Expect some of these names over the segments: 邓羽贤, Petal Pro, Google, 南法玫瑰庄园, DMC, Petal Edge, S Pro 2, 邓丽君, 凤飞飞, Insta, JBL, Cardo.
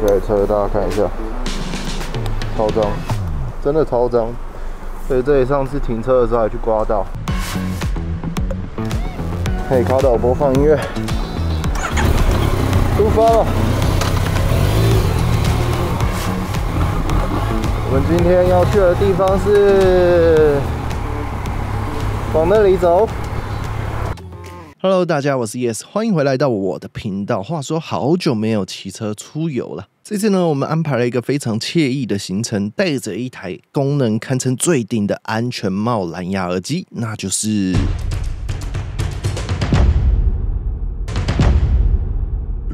这台车大家看一下，超脏，真的超脏。所以这里上次停车的时候还去刮到。嘿，卡导播放音乐，出发了。我们今天要去的地方是，往那里走。 Hello， 大家，我是 Yes， 欢迎回来到我的频道。话说，好久没有骑车出游了。这次呢，我们安排了一个非常惬意的行程，带着一台功能堪称最顶的安全帽蓝牙耳机，那就是。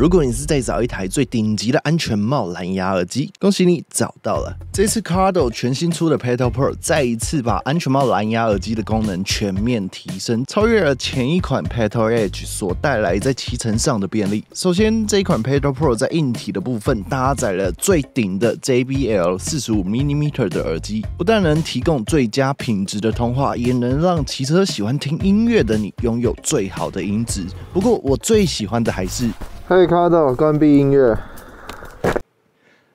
如果你是在找一台最顶级的安全帽蓝牙耳机，恭喜你找到了。这次 Cardo 全新出的 Petal Pro 再一次把安全帽蓝牙耳机的功能全面提升，超越了前一款 Petal Edge 所带来在骑乘上的便利。首先，这一款 Petal Pro 在硬体的部分搭载了最顶的 JBL 45mm 的耳机，不但能提供最佳品质的通话，也能让骑车喜欢听音乐的你拥有最好的音质。不过，我最喜欢的还是。 嘿，卡到关闭音乐。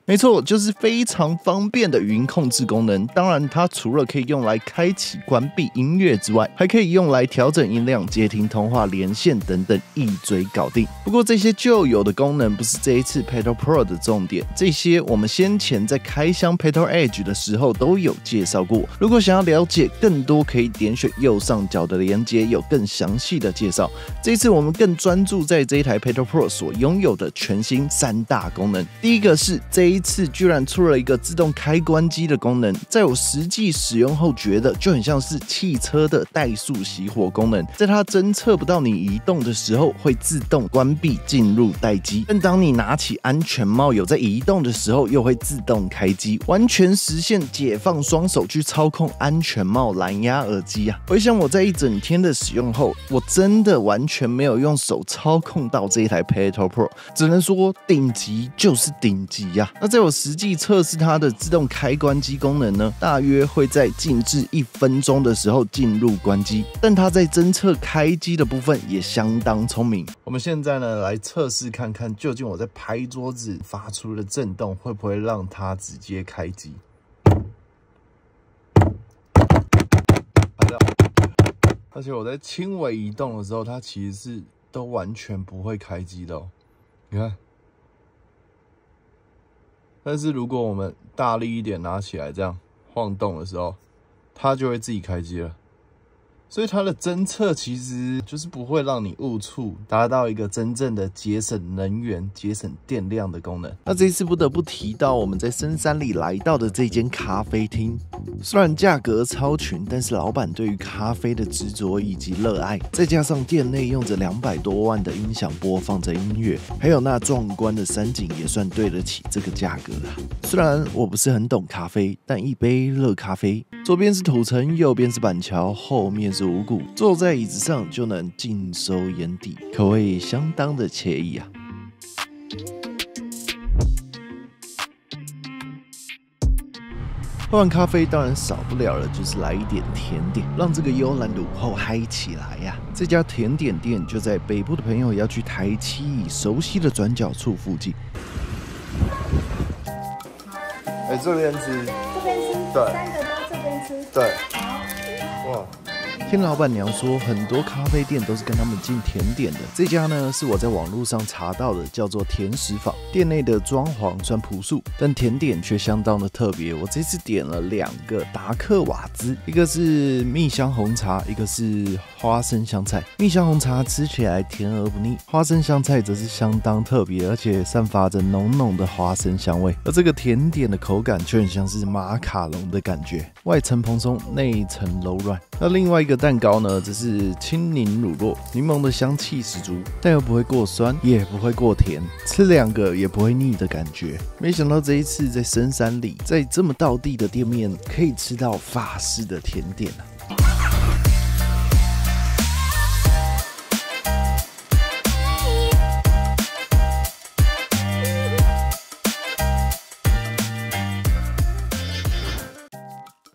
没错，就是非常方便的语音控制功能。当然，它除了可以用来开启、关闭音乐之外，还可以用来调整音量、接听通话、连线等等，一嘴搞定。不过，这些旧有的功能不是这一次 Petal Pro 的重点，这些我们先前在开箱 Petal Edge 的时候都有介绍过。如果想要了解更多，可以点选右上角的连接，有更详细的介绍。这次我们更专注在这一台 Petal Pro 所拥有的全新3大功能。第一个是这一次居然出了一个自动开关机的功能，在我实际使用后觉得就很像是汽车的怠速熄火功能，在它侦测不到你移动的时候会自动关闭进入待机，但当你拿起安全帽有在移动的时候又会自动开机，完全实现解放双手去操控安全帽蓝牙耳机啊！回想我在一整天的使用后，我真的完全没有用手操控到这一台 Petal Pro， 只能说顶级就是顶级呀！ 那在我实际测试它的自动开关机功能呢，大约会在静置1分钟的时候进入关机，但它在侦测开机的部分也相当聪明。我们现在呢来测试看看，究竟我在拍桌子发出的震动会不会让它直接开机。拍到，而且我在轻微移动的时候，它其实是都完全不会开机的哦，你看。 但是如果我们大力一点拿起来，这样晃动的时候，它就会自己开机了。所以它的侦测其实就是不会让你误触，达到一个真正的节省能源、节省电量的功能。那这一次不得不提到我们在深山里来到的这间咖啡厅，虽然价格超群，但是老板对于咖啡的执着以及热爱，再加上店内用着200多万的音响播放着音乐，还有那壮观的山景，也算对得起这个价格啦。虽然我不是很懂咖啡，但一杯热咖啡，左边是土城，右边是板桥，后面。 是五股，坐在椅子上就能尽收眼底，可谓相当的惬意啊！喝完咖啡，当然少不了的就是来一点甜点，让这个慵懒的午后嗨起来呀！这家甜点店就在北部的朋友要去台七熟悉的转角处附近。哎，这边吃，这边吃，对，3个都这边吃，对，哇。 听老板娘说，很多咖啡店都是跟他们进甜点的。这家呢，是我在网络上查到的，叫做甜食坊。店内的装潢算朴素，但甜点却相当的特别。我这次点了2个达克瓦兹，一个是蜜香红茶，一个是花生香菜。蜜香红茶吃起来甜而不腻，花生香菜则是相当特别，而且散发着浓浓的花生香味。而这个甜点的口感却很像是马卡龙的感觉，外层蓬松，内层柔软。那另外一个。 蛋糕呢，这是青柠乳酪，柠檬的香气十足，但又不会过酸，也不会过甜，吃2个也不会腻的感觉。没想到这一次在深山里，在这么道地的店面，可以吃到法式的甜点啊！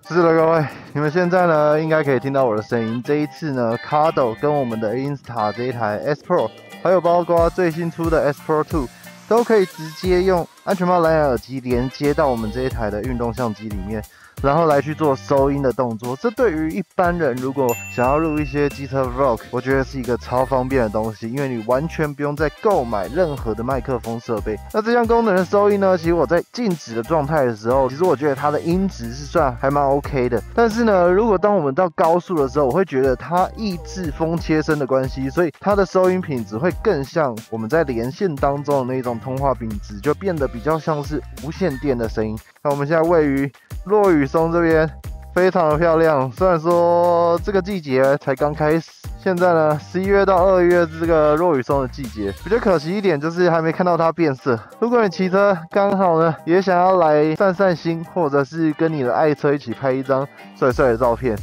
是的，各位。你们现在呢应该可以听到我的声音。这一次呢 ，Cardo 跟我们的 Insta 这一台 S Pro， 还有包括最新出的 S Pro 2， 都可以直接用安全帽蓝牙耳机连接到我们这一台的运动相机里面，然后来去做收音的动作。这对于一般人如果想要录一些机车 vlog， 我觉得是一个超方便的东西，因为你完全不用再购买任何的麦克风设备。那这项功能的收音呢，其实我在静止的状态的时候，其实我觉得它的音质是算还蛮 OK 的。但是呢，如果当我们到高速的时候，我会觉得它抑制风切声的关系，所以它的收音品质会更像我们在连线当中的那种通话品质，就变得比较像是无线电的声音。那我们现在位于落羽松这边，非常的漂亮。虽然说这个季节才刚开始，现在呢11月到2月是这个落羽松的季节，比较可惜一点就是还没看到它变色。如果你骑车刚好呢也想要来散散心，或者是跟你的爱车一起拍一张帅帅的照片，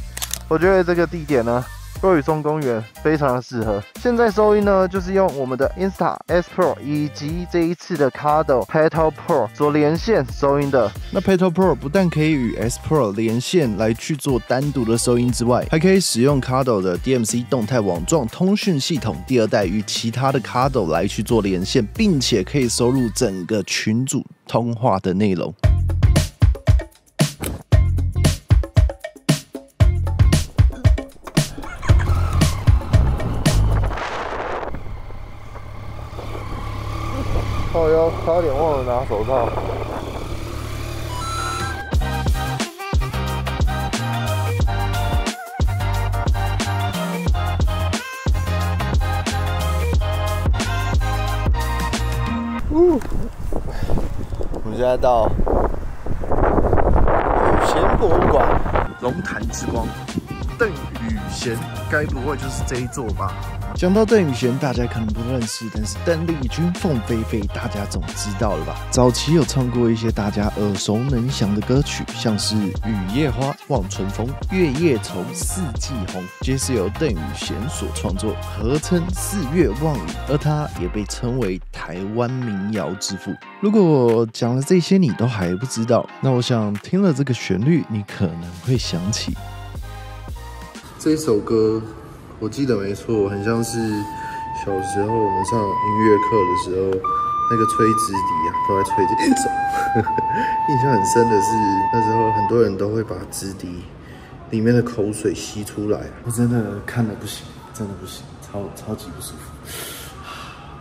我觉得这个地点呢，落羽松公园非常的适合。现在收音呢，就是用我们的 Insta S Pro 以及这一次的 Cardo Petal Pro 所连线收音的。那 Petal Pro 不但可以与 S Pro 连线来去做单独的收音之外，还可以使用 Cardo 的 DMC 动态网状通讯系统第2代与其他的 Cardo 来去做连线，并且可以收录整个群组通话的内容。靠腰，差点忘了拿手套。我们现在到羽贤博物馆，龙潭之光，邓羽贤，该不会就是这一座吧？讲到邓羽贤，大家可能不认识，但是邓丽君、凤飞飞，大家总知道了吧？早期有唱过一些大家耳熟能详的歌曲，像是《雨夜花》《望春风》《月夜愁》《四季红》，皆是由邓羽贤所创作，合称四月望雨，而他也被称为台湾民谣之父。如果我讲了这些你都还不知道，那我想听了这个旋律，你可能会想起这首歌。我记得没错，很像是小时候我们上音乐课的时候，那个吹直笛啊，都在吹这首。印象很深的是，那时候很多人都会把直笛里面的口水吸出来，我真的看了不行，真的不行，超级不舒服。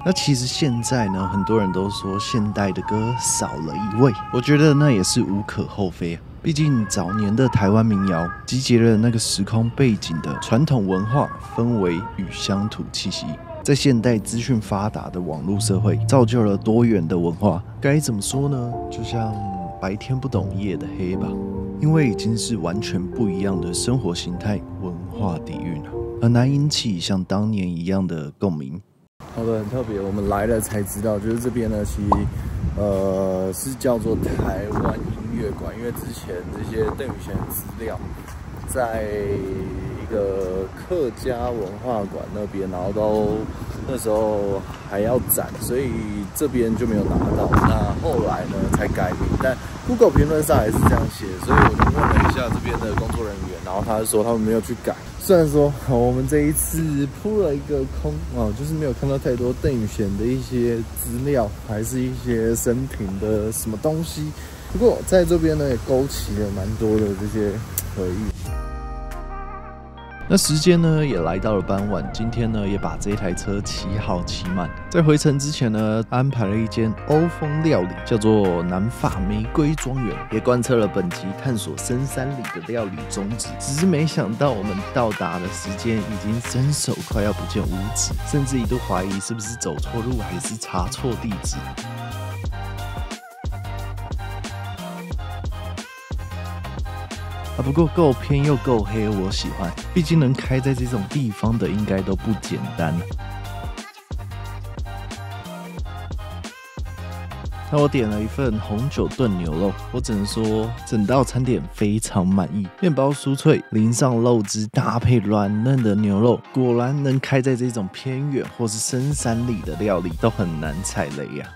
那其实现在呢，很多人都说现代的歌少了一味，我觉得那也是无可厚非啊。毕竟早年的台湾民谣集结了那个时空背景的传统文化氛围与乡土气息，在现代资讯发达的网络社会，造就了多元的文化。该怎么说呢？就像白天不懂夜的黑吧，因为已经是完全不一样的生活形态、文化底蕴了，很难引起像当年一样的共鸣。好的，很特别，我们来了才知道，就是这边呢，其实是叫做台湾音乐馆，因为之前这些邓羽贤的资料，在一个客家文化馆那边，然后都那时候还要展，所以这边就没有拿到。那后来呢才改名，但 Google 评论上还是这样写，所以我就问了一下这边的工作人员，然后他说他们没有去改。虽然说我们这一次扑了一个空啊，就是没有看到太多邓羽贤的一些资料，还是一些生平的什么东西。不过在这边呢，也勾起了蛮多的这些回忆。那时间呢也来到了傍晚，今天呢也把这台车骑好骑满。在回程之前呢，安排了一间欧风料理，叫做南法玫瑰庄园，也贯彻了本集探索深山里的料理宗旨。只是没想到我们到达的时间已经伸手快要不见五指，甚至一度怀疑是不是走错路还是查错地址。不过够偏又够黑，我喜欢。毕竟能开在这种地方的，应该都不简单。那我点了一份红酒炖牛肉，我只能说整道餐点非常满意，面包酥脆，淋上肉汁，搭配软嫩的牛肉，果然能开在这种偏远或是深山里的料理都很难踩雷呀。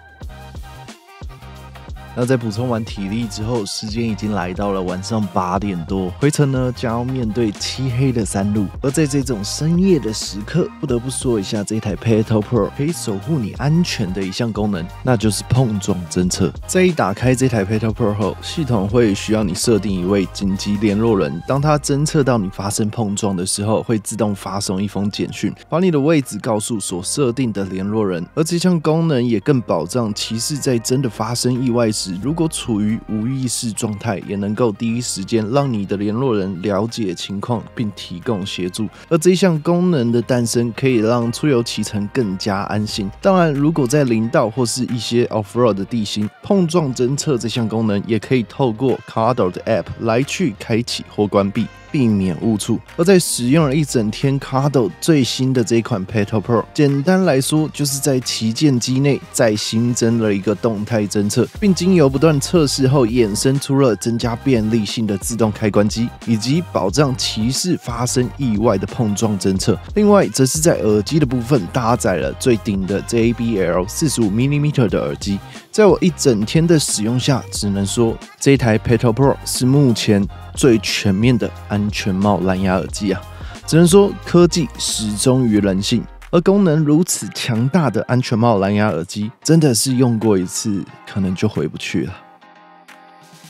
那在补充完体力之后，时间已经来到了晚上8点多，回程呢将要面对漆黑的山路。而在这种深夜的时刻，不得不说一下这台 Petal Pro 可以守护你安全的一项功能，那就是碰撞侦测。在一打开这台 Petal Pro 后，系统会需要你设定一位紧急联络人，当它侦测到你发生碰撞的时候，会自动发送一封简讯，把你的位置告诉所设定的联络人。而这项功能也更保障骑士在真的发生意外时，如果处于无意识状态，也能够第一时间让你的联络人了解情况并提供协助。而这项功能的诞生，可以让出游骑乘更加安心。当然，如果在林道或是一些 off-road 的地形，碰撞侦测这项功能也可以透过 Cardo 的 app 来去开启或关闭，避免误触。而在使用了一整天 Cardo 最新的这一款 Petal Pro， 简单来说就是在旗舰机内再新增了一个动态侦测，并经由不断测试后衍生出了增加便利性的自动开关机，以及保障骑士发生意外的碰撞侦测。另外，则是在耳机的部分搭载了最顶的 JBL 45mm 的耳机。在我一整天的使用下，只能说这台 Petal Pro 是目前最全面的安全帽蓝牙耳机啊！只能说科技始终于人性，而功能如此强大的安全帽蓝牙耳机，真的是用过一次可能就回不去了。